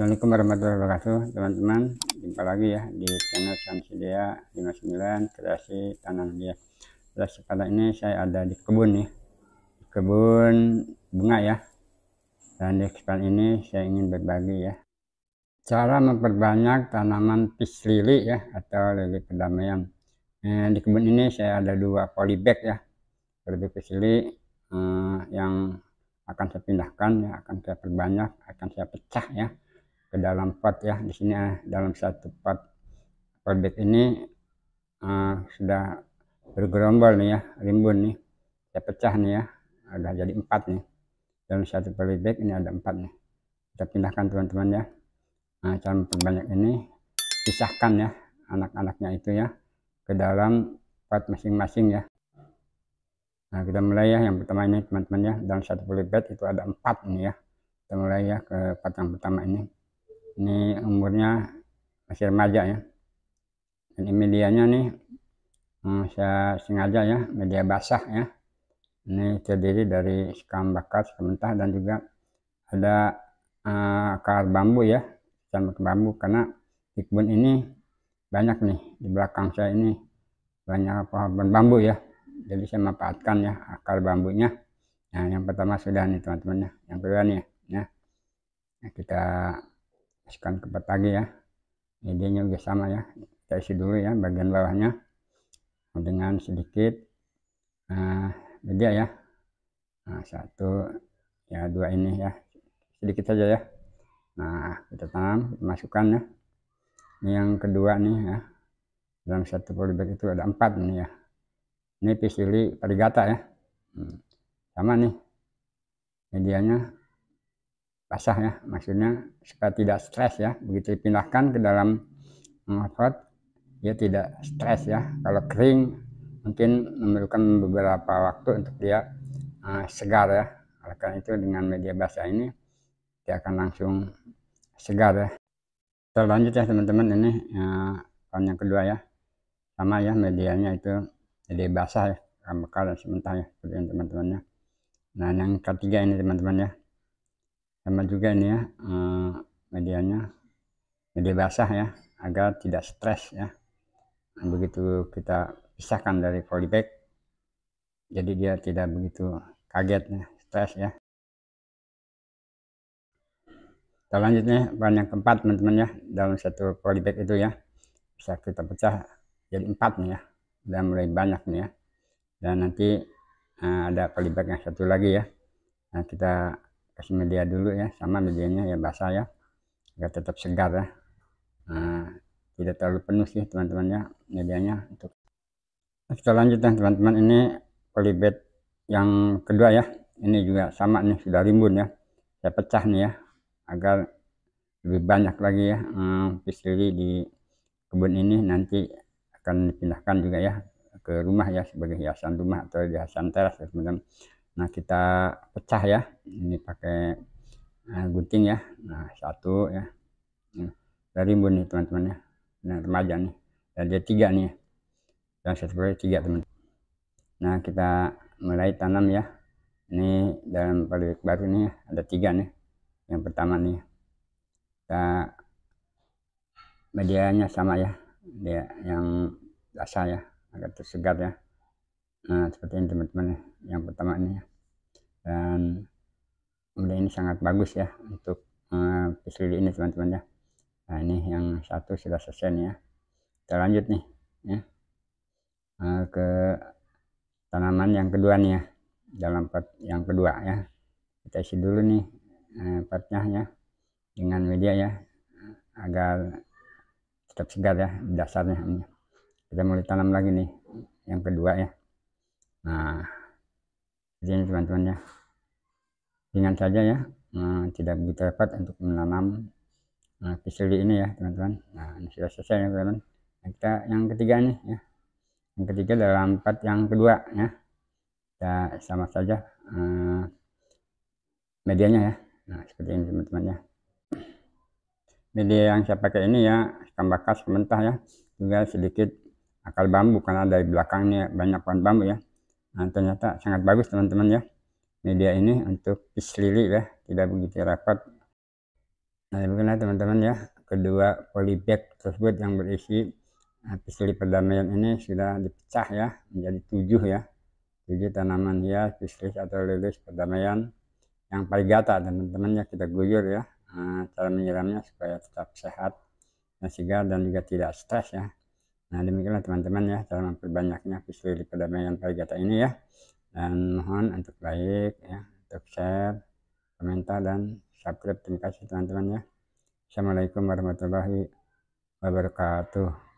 Assalamualaikum warahmatullahi wabarakatuh teman-teman, jumpa lagi ya di channel Sansidea 59 kreasi tanam liar. Terus pada ini saya ada di kebun nih, kebun bunga ya. Dan di kesempatan ini saya ingin berbagi ya cara memperbanyak tanaman peace lily ya atau lili kedamaian. Di kebun ini saya ada dua polybag ya, polybag peace lily yang akan saya pindahkan ya, akan saya perbanyak, akan saya pecah ya ke dalam pot ya. Di sini dalam satu pot polybag ini sudah bergerombol nih ya, rimbun nih, saya pecah nih ya, udah jadi 4 nih. Dalam satu polybag ini ada 4 nih, kita pindahkan teman-teman ya. Nah, cara memperbanyak ini pisahkan ya anak-anaknya itu ya ke dalam pot masing-masing ya. Nah, kita mulai ya yang pertama ini teman-teman ya, dalam satu polybag itu ada 4 ini ya. Kita mulai ya ke pot yang pertama ini. Ini umurnya masih remaja ya. Dan ini medianya nih saya sengaja ya, media basah ya. Ini terdiri dari sekam bakar, sekam mentah, dan juga ada akar bambu ya, sama ke bambu, karena di kebun ini banyak nih, di belakang saya ini banyak pohon bambu ya. Jadi saya manfaatkan ya akar bambunya. Nah, yang pertama sudah nih teman-teman ya. Yang kedua nih ya. Nah, kita masukkan ke pot lagi ya. Medianya juga sama ya. Kita isi dulu ya bagian bawahnya dengan sedikit media ya. Nah, 1 ya 2 ini ya. Sedikit saja ya. Nah, kita tanam, masukkan ya. Ini yang kedua nih ya. Dalam satu polybag itu ada 4 nih ya. Ini peace lily variegata ya. Sama nih, medianya basah ya, maksudnya supaya tidak stres ya. Begitu dipindahkan ke dalam pot, dia tidak stres ya. Kalau kering mungkin memerlukan beberapa waktu untuk dia segar ya. Oleh karena itu dengan media basah ini dia akan langsung segar ya. Kita lanjut ya teman-teman, ini pohon yang kedua ya. Sama ya, medianya itu jadi basah ya, bakar dan sementara ya, seperti yang teman-temannya. Nah, yang ketiga ini teman-teman ya, sama juga ini ya, medianya media basah ya, agar tidak stres ya. Nah, begitu kita pisahkan dari polybag, jadi dia tidak begitu kaget ya, stres ya. Kita lanjutnya bahan yang keempat teman-teman ya, dalam satu polybag itu ya, bisa kita pecah jadi 4 nih ya. Udah mulai banyak nih ya, dan nanti ada polybag yang satu lagi ya. Nah, kita kasih media dulu ya, sama medianya ya basah ya, agar tetap segar ya. Tidak terlalu penuh sih teman-teman ya medianya. Untuk kita lanjutkan teman-teman, ini polybag yang kedua ya. Ini juga sama nih, sudah rimbun ya, saya pecah nih ya, agar lebih banyak lagi ya peace lily di kebun ini nanti akan dipindahkan juga ya ke rumah ya, sebagai hiasan rumah atau hiasan teras ya teman-teman. Nah, kita pecah ya, ini pakai gunting ya. Nah, 1 ya, dari rimbun nih teman-teman ya, nah remaja nih, ada 3 nih, dan 1 3 teman. Nah, kita mulai tanam ya. Ini dalam polybag baru nih ada 3 nih. Yang pertama nih, kita medianya sama ya, dia yang basah ya, agak tersegar ya. Nah, seperti ini teman-teman ya, yang pertama ini ya. Dan kemudian ini sangat bagus ya untuk peace lily ini teman-teman ya. Nah, ini yang satu sudah selesai nih ya. Kita lanjut nih ya ke tanaman yang kedua nih ya, dalam pot yang kedua ya. Kita isi dulu nih potnya ya dengan media ya, agar tetap segar ya dasarnya. Kita mulai tanam lagi nih yang kedua ya. Nah, ini teman-teman ya, ringan saja ya, tidak begitu repot untuk menanam peace lily ini ya teman-teman. Nah, ini sudah selesai ya teman-teman. Kita yang ketiga nih ya, yang ketiga dalam pot yang kedua ya, kita sama saja medianya ya. Nah, seperti ini teman-teman ya. Media yang saya pakai ini ya, sekam bakar, sekam mentah ya, juga sedikit akar bambu, karena dari belakangnya banyak pohon bambu ya. Nah, ternyata sangat bagus teman-teman ya, media ini untuk peace lily ya, tidak begitu repot. Nah, demikianlah teman-teman ya, kedua polybag tersebut yang berisi peace lily kedamaian ini sudah dipecah ya menjadi 7 ya, 7 tanaman hias peace lily atau lili kedamaian yang variegata teman-teman ya. Kita guyur ya cara menyiramnya supaya tetap sehat dan segar dan juga tidak stres ya. Nah, demikianlah teman-teman ya cara memperbanyaknya peace lily kedamaian variegata ini ya, dan mohon untuk like ya, untuk share, komentar, dan subscribe. Terima kasih teman-teman ya. Assalamualaikum warahmatullahi wabarakatuh.